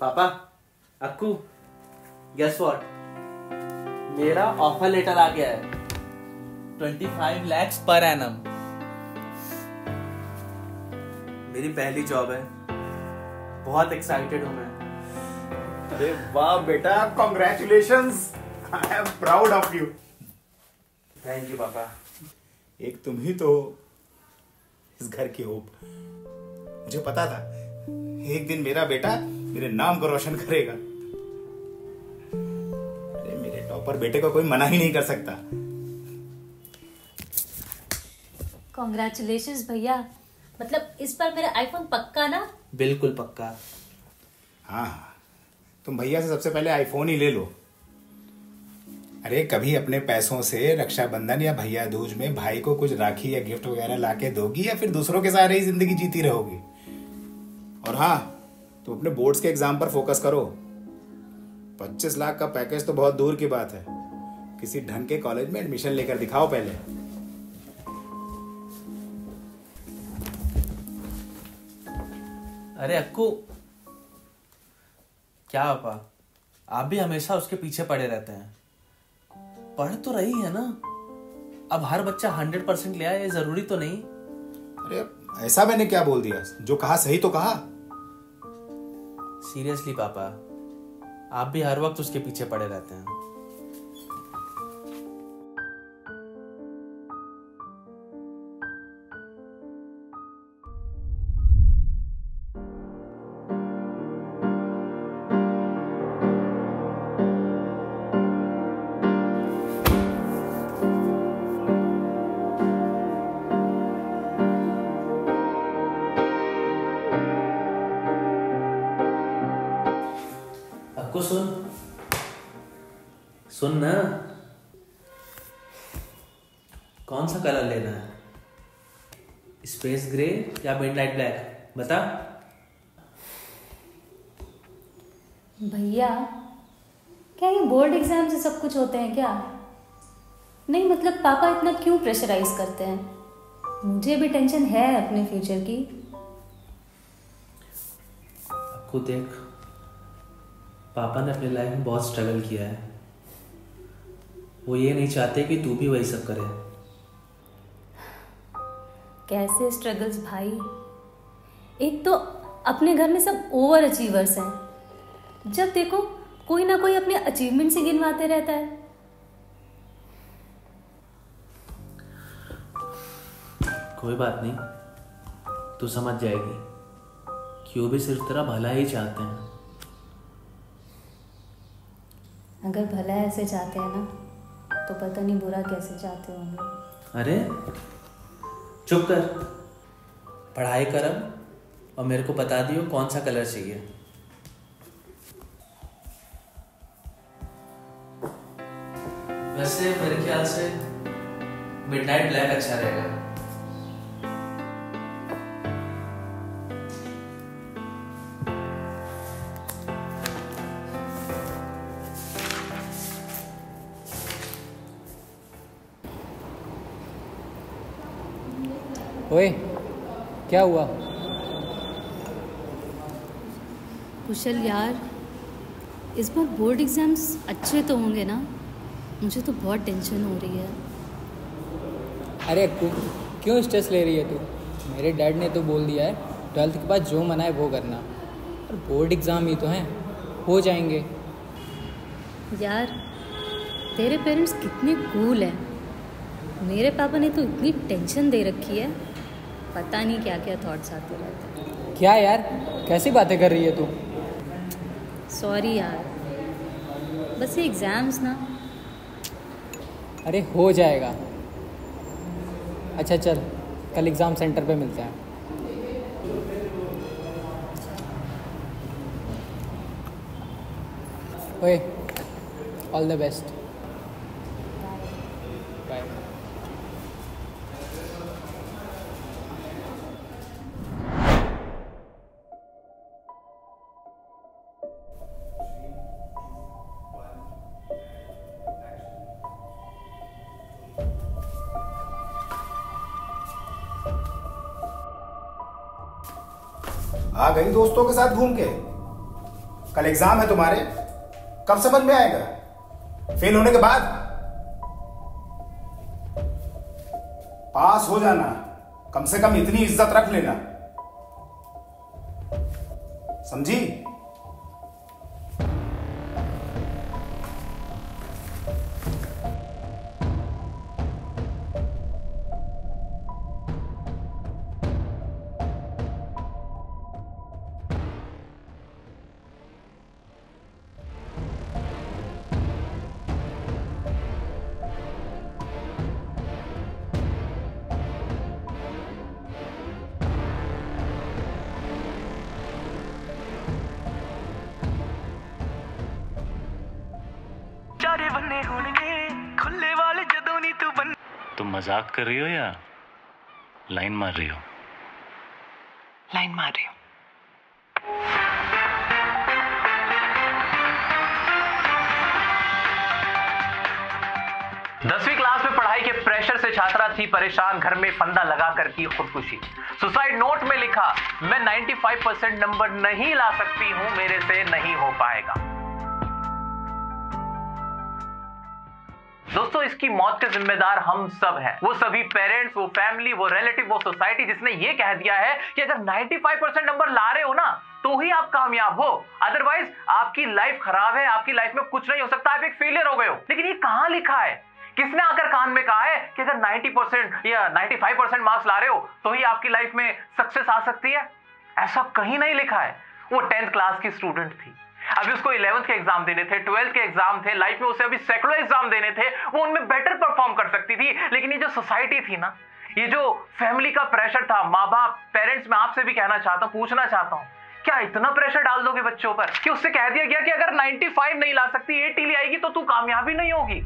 पापा, Akku, guess what? मेरा offer letter आ गया है 25 लाख पर एनम। मेरी पहली जॉब है, बहुत एक्साइटेड हूँ मैं। अरे वाह बेटा, congratulations, I am proud of you. Thank you पापा, एक तुम ही तो इस घर की होप। मुझे पता था एक दिन मेरा बेटा मेरे नाम को रोशन करेगा। अरे मेरे टॉपर बेटे को कोई मना ही नहीं कर सकता। कॉन्ग्रेचुलेशंस भैया, मतलब इस बार मेरा आईफोन पक्का ना? बिल्कुल पक्का। हाँ, तुम भैया से सबसे पहले आईफोन ही ले लो। अरे कभी अपने पैसों से रक्षाबंधन या भैया दूज में भाई को कुछ राखी या गिफ्ट वगैरह लाके दोगी या फिर दूसरों के सहारे ही जिंदगी जीती रहोगी? और हाँ, तुम अपने बोर्ड्स के एग्जाम पर फोकस करो। 25 लाख का पैकेज तो बहुत दूर की बात है, किसी ढंग के कॉलेज में एडमिशन लेकर दिखाओ पहले। अरे अक्कू, क्या पापा आप भी हमेशा उसके पीछे पड़े रहते हैं? पढ़ तो रही है ना, अब हर बच्चा 100% ले आए ये जरूरी तो नहीं। अरे ऐसा मैंने क्या बोल दिया, जो कहा सही तो कहा। सीरियसली पापा, आप भी हर वक्त उसके पीछे पड़े रहते हैं। सुन ना, कौन सा कलर लेना है, स्पेस ग्रे या मिडनाइट ब्लैक, बता। भैया क्या ये बोर्ड एग्जाम से सब कुछ होते हैं क्या? नहीं मतलब पापा इतना क्यों प्रेशराइज करते हैं? मुझे भी टेंशन है अपने फ्यूचर की। आपको देख, पापा ने अपनी लाइफ में बहुत स्ट्रगल किया है, वो ये नहीं चाहते कि तू भी वही सब करे। कैसे स्ट्रगल्स भाई, एक तो अपने घर में सब ओवर अचीवर्स हैं, जब देखो कोई ना कोई अपने अचीवमेंट से गिनवाते रहता है। कोई बात नहीं, तू समझ जाएगी कि वो भी सिर्फ तेरा भला ही चाहते हैं। अगर भला ऐसे चाहते हैं ना, तो पता नहीं बुरा कैसे चाहते होंगे। अरे चुप कर, पढ़ाई कर और मेरे को बता दियो कौन सा कलर चाहिए। वैसे मेरे ख्याल से मिडनाइट ब्लैक अच्छा रहेगा। ओए, क्या हुआ? कुशल यार, इस बार बोर्ड एग्जाम्स अच्छे तो होंगे ना? मुझे तो बहुत टेंशन हो रही है। अरे क्यों स्ट्रेस ले रही है तू? मेरे डैड ने तो बोल दिया है 12th के बाद जो मना है वो करना, और बोर्ड एग्ज़ाम ही तो हैं, हो जाएंगे। यार तेरे पेरेंट्स कितने कूल हैं, मेरे पापा ने तो इतनी टेंशन दे रखी है, पता नहीं क्या क्या थॉट्स आते रहते हैं। क्या यार, कैसी बातें कर रही है तू? सॉरी यार, बस ये एग्जाम्स ना। अरे हो जाएगा। अच्छा चल, कल एग्ज़ाम सेंटर पे मिलते हैं। ओए, ऑल द बेस्ट। आ गई दोस्तों के साथ घूम के, कल एग्जाम है तुम्हारे, कब समझ में आएगा? फेल होने के बाद पास हो जाना, कम से कम इतनी इज्जत रख लेना, समझी? तुम मजाक कर रही हो या लाइन मार रही हो? लाइन मार रही हो। दसवीं क्लास में पढ़ाई के प्रेशर से छात्रा थी परेशान, घर में फंदा लगाकर की खुदकुशी। सुसाइड नोट में लिखा, मैं 95% नंबर नहीं ला सकती हूं, मेरे से नहीं हो पाएगा। दोस्तों, इसकी मौत के जिम्मेदार हम सब हैं। वो सभी पेरेंट्स, वो फैमिली, वो रिलेटिव, वो सोसाइटी जिसने ये कह दिया है कि अगर 95% नंबर ला रहे हो ना तो ही आप कामयाब हो, अदरवाइज आपकी लाइफ खराब है, आपकी लाइफ में कुछ नहीं हो सकता, आप एक फेलियर हो गए हो। लेकिन ये कहां लिखा है? किसने आकर कान में कहा है कि अगर 90% या 95% मार्क्स ला रहे हो तो ही आपकी लाइफ में सक्सेस आ सकती है? ऐसा कहीं नहीं लिखा है। वो 10th क्लास की स्टूडेंट थी, अभी उसको 11th के एग्जाम देने थे, 12th के एग्जाम थे, लाइफ में उसे अभी सैकड़ों एग्जाम देने थे, वो उनमें बेटर परफॉर्म कर सकती थी। लेकिन ये जो सोसाइटी थी ना, ये जो फैमिली का प्रेशर था, माँ बाप, पेरेंट्स, मैं आपसे भी कहना चाहता हूँ, पूछना चाहता हूँ, क्या इतना प्रेशर डाल दोगे बच्चों पर कि उससे कह दिया गया कि अगर 95 नहीं ला सकती, 80 ले आएगी तो तू कामयाबी नहीं होगी?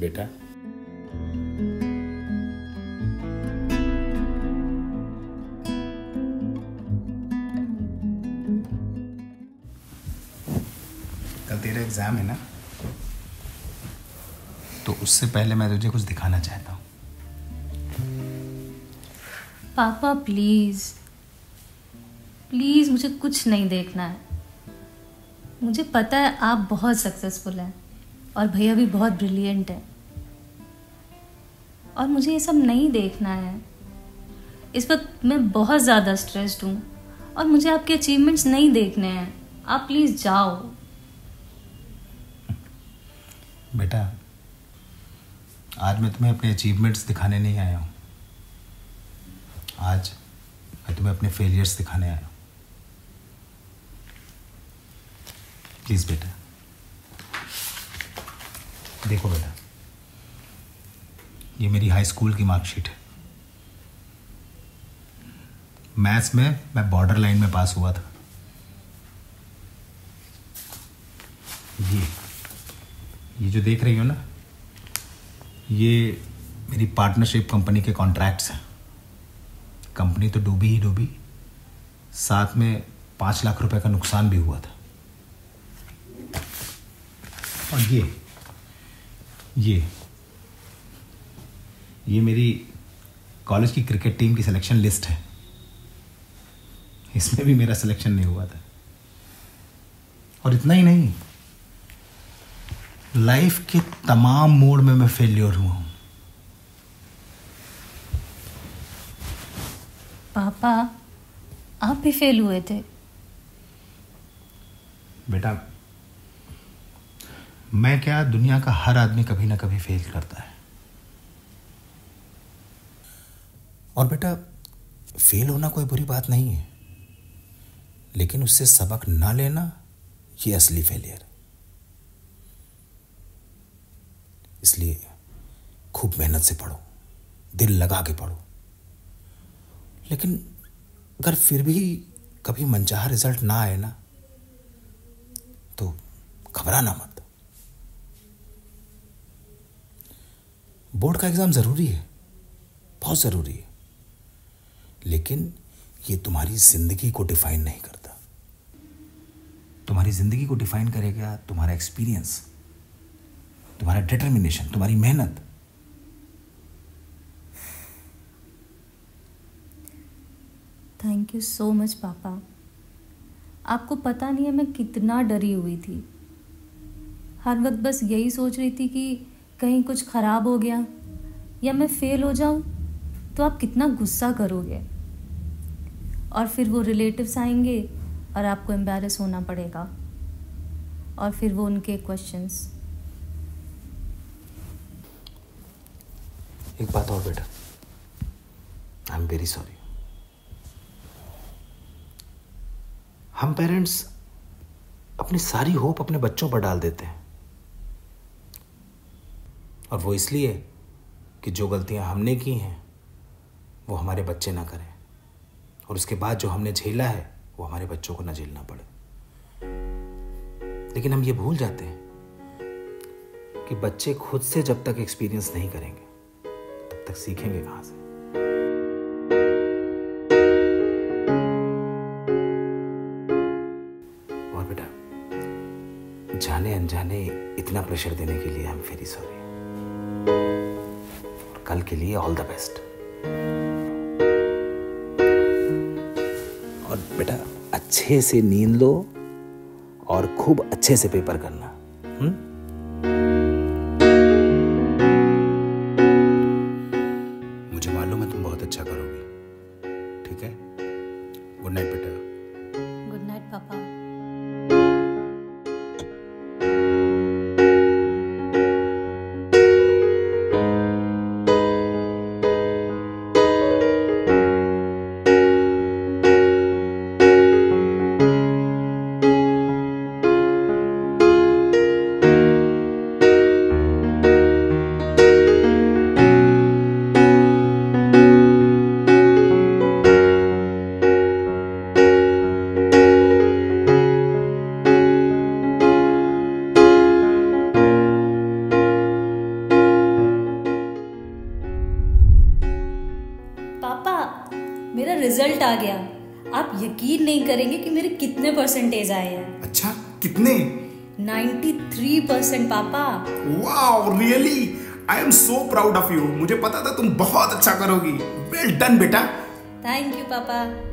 बेटा, कल तेरा एग्जाम है ना, तो उससे पहले मैं तुझे कुछ दिखाना चाहता हूँ। पापा प्लीज प्लीज, मुझे कुछ नहीं देखना है। मुझे पता है आप बहुत सक्सेसफुल हैं और भैया भी बहुत ब्रिलियंट है, और मुझे ये सब नहीं देखना है। इस वक्त मैं बहुत ज़्यादा स्ट्रेस्ड हूँ और मुझे आपके अचीवमेंट्स नहीं देखने हैं। आप प्लीज़ जाओ। बेटा, आज मैं तुम्हें अपने अचीवमेंट्स दिखाने नहीं आया हूँ, आज मैं तुम्हें अपने फेलियर्स दिखाने आया हूँ। प्लीज़ बेटा, देखो बेटा, ये मेरी हाई स्कूल की मार्कशीट है। मैथ्स में मैं बॉर्डर लाइन में पास हुआ था। ये जो देख रही हो ना, ये मेरी पार्टनरशिप कंपनी के कॉन्ट्रैक्ट्स हैं। कंपनी तो डूबी ही डूबी, साथ में 5 लाख रुपए का नुकसान भी हुआ था। और ये मेरी कॉलेज की क्रिकेट टीम की सिलेक्शन लिस्ट है, इसमें भी मेरा सिलेक्शन नहीं हुआ था। और इतना ही नहीं, लाइफ के तमाम मोड में मैं फेलियर हुआ हूं। पापा, आप भी फेल हुए थे। बेटा, मैं क्या, दुनिया का हर आदमी कभी ना कभी फेल करता है। और बेटा, फेल होना कोई बुरी बात नहीं है, लेकिन उससे सबक ना लेना ये असली फेलियर है। इसलिए खूब मेहनत से पढ़ो, दिल लगा के पढ़ो, लेकिन अगर फिर भी कभी मनचाहा रिजल्ट ना आए ना, तो घबराना मत। बोर्ड का एग्जाम जरूरी है, बहुत जरूरी है, लेकिन ये तुम्हारी जिंदगी को डिफाइन नहीं करता। तुम्हारी जिंदगी को डिफाइन करेगा तुम्हारा एक्सपीरियंस, तुम्हारा डिटर्मिनेशन, तुम्हारी मेहनत। थैंक यू सो मच पापा। आपको पता नहीं है मैं कितना डरी हुई थी। हर वक्त बस यही सोच रही थी कि कहीं कुछ ख़राब हो गया या मैं फेल हो जाऊं तो आप कितना गुस्सा करोगे, और फिर वो रिलेटिव्स आएंगे और आपको एम्बैरस होना पड़ेगा, और फिर वो उनके क्वेश्चंस। एक बात और बेटा, आई एम वेरी सॉरी। हम पेरेंट्स अपनी सारी होप अपने बच्चों पर डाल देते हैं, और वो इसलिए कि जो गलतियां हमने की हैं वो हमारे बच्चे ना करें, और उसके बाद जो हमने झेला है वो हमारे बच्चों को ना झेलना पड़े। लेकिन हम ये भूल जाते हैं कि बच्चे खुद से जब तक एक्सपीरियंस नहीं करेंगे तब तक सीखेंगे कहाँ से। और बेटा, जाने अनजाने इतना प्रेशर देने के लिए आई एम वेरी सॉरी। कल के लिए ऑल द बेस्ट। और बेटा, अच्छे से नींद लो और खूब अच्छे से पेपर करना। मुझे मालूम है तुम बहुत अच्छा करोगी, ठीक है? गुड नाइट बेटा। गुड नाइट पापा। मेरा रिजल्ट आ गया। आप यकीन नहीं करेंगे कि मेरे कितने परसेंटेज आए हैं। अच्छा, कितने? 93% पापा। Wow, really? I am so proud of you. मुझे पता था तुम बहुत अच्छा करोगी। वेल डन बेटा। थैंक यू पापा।